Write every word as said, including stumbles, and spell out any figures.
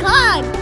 God!